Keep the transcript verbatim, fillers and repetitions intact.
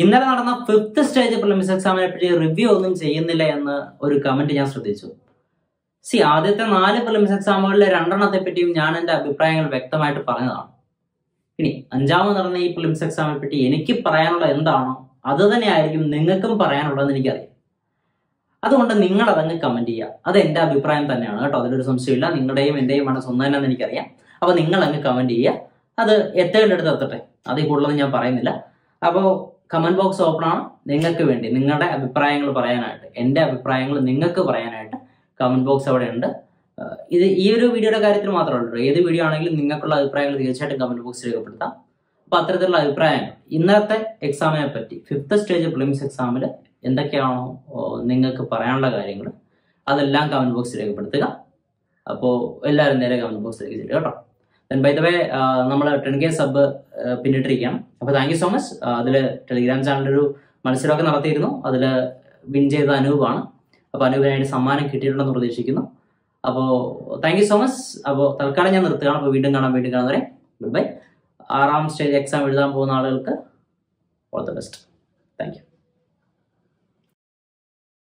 ഇന്നലെ നടന്ന fifth stage prelims എക്സാമിനെ പറ്റി റിവ്യൂ ഒന്നും ചെയ്യുന്നില്ല എന്ന് ഒരു കമന്റ് ഞാൻ ശ്രദ്ധിച്ചു. സി ആദ്യത്തെ നാല് പ്രിലിംസ് എക്സാമുകളിലെ രണ്ടെണ്ണത്തെ പറ്റിയും ഞാൻ എൻ്റെ അഭിപ്രായങ്ങൾ വ്യക്തമായിട്ട് പറഞ്ഞതാണ്. ഇനി അഞ്ചാമത് നടന്ന ഈ പ്രിലിംസ് എക്സാമിനെ പറ്റി എനിക്ക് പറയാനുള്ള എന്താണോ അത് തന്നെയായിരിക്കും നിങ്ങൾക്കും പറയാനുള്ളതെന്ന് എനിക്കറിയാം. അതുകൊണ്ട് നിങ്ങൾ അതങ്ങ് കമന്റ് ചെയ്യുക. അത് എൻ്റെ അഭിപ്രായം തന്നെയാണ് കേട്ടോ, അതിലൊരു സംശയമില്ല. നിങ്ങളുടെയും എൻ്റെയുമാണ് സ്വന്തം തന്നെയെന്ന് എനിക്കറിയാം. അപ്പോൾ നിങ്ങൾ അങ്ങ് കമന്റ് ചെയ്യുക. അത് എത്തേണ്ട അടുത്ത് എത്തട്ടെ, അതിൽ കൂടുതൽ ഞാൻ പറയുന്നില്ല. അപ്പോൾ കമന്റ് ബോക്സ് ഓപ്പൺ ആണ് നിങ്ങൾക്ക് വേണ്ടി, നിങ്ങളുടെ അഭിപ്രായങ്ങൾ പറയാനായിട്ട്, എൻ്റെ അഭിപ്രായങ്ങൾ നിങ്ങൾക്ക് പറയാനായിട്ട് കമന്റ് ബോക്സ് അവിടെ ഉണ്ട്. ഇത് ഈ ഒരു വീഡിയോയുടെ കാര്യത്തിൽ മാത്രമല്ല, ഏത് വീഡിയോ ആണെങ്കിലും നിങ്ങൾക്കുള്ള അഭിപ്രായങ്ങൾ തീർച്ചയായിട്ടും കമന്റ് ബോക്സിൽ രേഖപ്പെടുത്താം. അപ്പോൾ അത്തരത്തിലുള്ള അഭിപ്രായങ്ങൾ ഇന്നത്തെ എക്സാമിനെ പറ്റി, ഫിഫ്ത്ത് സ്റ്റേജ് പ്രിലിംസ് എക്സാമിൽ എന്തൊക്കെയാണോ നിങ്ങൾക്ക് പറയാനുള്ള കാര്യങ്ങൾ അതെല്ലാം കമന്റ് ബോക്സിൽ രേഖപ്പെടുത്തുക. അപ്പോൾ എല്ലാവരും നേരെ കമന്റ് ബോക്സിലേക്ക് ചെല്ലുക കേട്ടോ. ബൈ ദ വേ, നമ്മൾ ടെൻ കെ സബ് പിന്നിട്ടിരിക്കുകയാണ്. അപ്പോൾ താങ്ക് യു സോ മച്ച്. അതിൽ ടെലിഗ്രാം ചാനലൊരു മത്സരമൊക്കെ നടത്തിയിരുന്നു. അതിൽ വിൻ ചെയ്ത അനൂപാണ്. അപ്പോൾ അനൂപിനായിട്ട് സമ്മാനം കിട്ടിയിട്ടുണ്ടെന്ന് പ്രതീക്ഷിക്കുന്നു. അപ്പോൾ താങ്ക് യു സോ മച്ച്. അപ്പോൾ തൽക്കാലം ഞാൻ നിർത്തുകയാണ്. അപ്പോൾ വീണ്ടും കാണാം, വീണ്ടും കാണാൻ വരെ ബൈ. ആറാം സ്റ്റേജ് എക്സാം എഴുതാൻ പോകുന്ന ആളുകൾക്ക് all the best. Thank U.